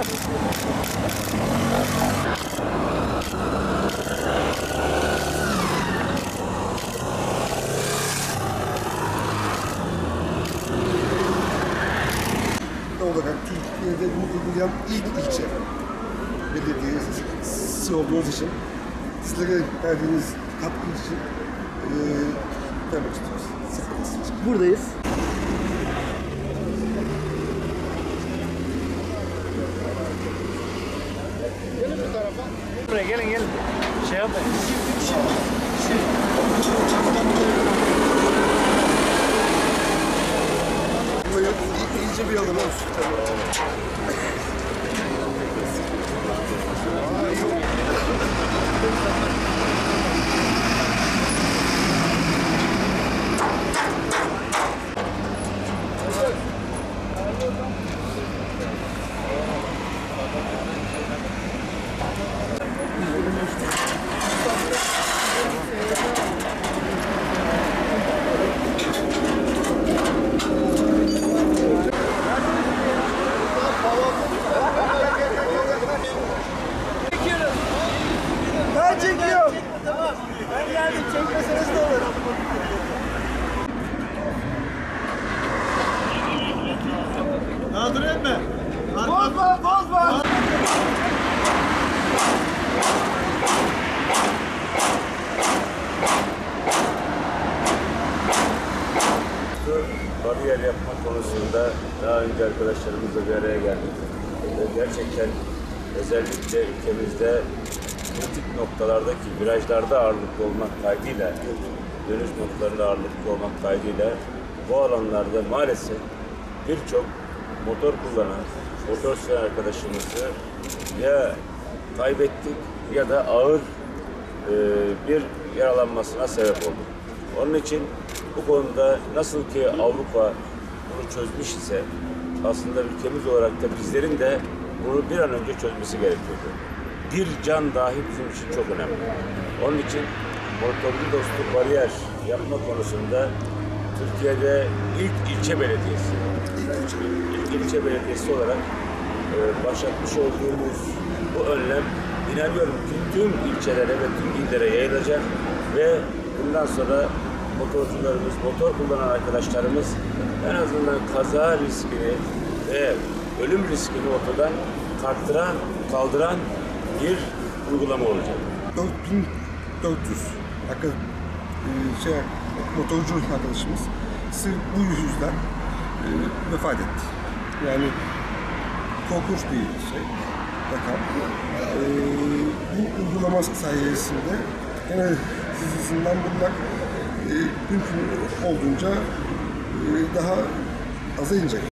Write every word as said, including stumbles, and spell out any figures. olarak Türkiye'de uygulayan ilk ilçe belediyesi olduğunuz için, sizlere verdiğiniz katkı için vermek istiyoruz. Buradayız. Gelin bu tarafa. Buraya gelin gelin. Şey yapın. İyice bir yolun olsun. Nadir etme. Bozma, bozma. Bariyer yapma konusunda daha önce arkadaşlarımızla bir araya geldik. Gerçekten özellikle ülkemizde kritik noktalardaki virajlarda ağırlıklı olmak kaydıyla, dönüş noktalarında ağırlıklı olmak kaydıyla bu alanlarda maalesef birçok motor kullanan, motor süren arkadaşımızı ya kaybettik ya da ağır e, bir yaralanmasına sebep oldu. Onun için bu konuda nasıl ki Avrupa bunu çözmüş ise aslında ülkemiz olarak da bizlerin de bunu bir an önce çözmesi gerekiyordu. Bir can dahi bizim için çok önemli. Onun için motorlu dostu bariyer yapma konusunda Türkiye'de ilk ilçe belediyesi, ilk ilçe belediyesi olarak e, başlatmış olduğumuz bu önlem, inanıyorum ki tüm ilçelere ve tüm illere yayılacak ve bundan sonra motorcularımız, motor kullanan arkadaşlarımız en azından kaza riskini ve ölüm riskini ortadan kalktıran, kaldıran bir uygulama olacak. dört bin dört yüz bakın şey motorcu arkadaşımız sırf bu yüzden e, vefat etti. Yani korkunç bir şey. Bakın e, bu uygulama sayesinde en azından bunlar e, mümkün olduğunca e, daha aza inecek.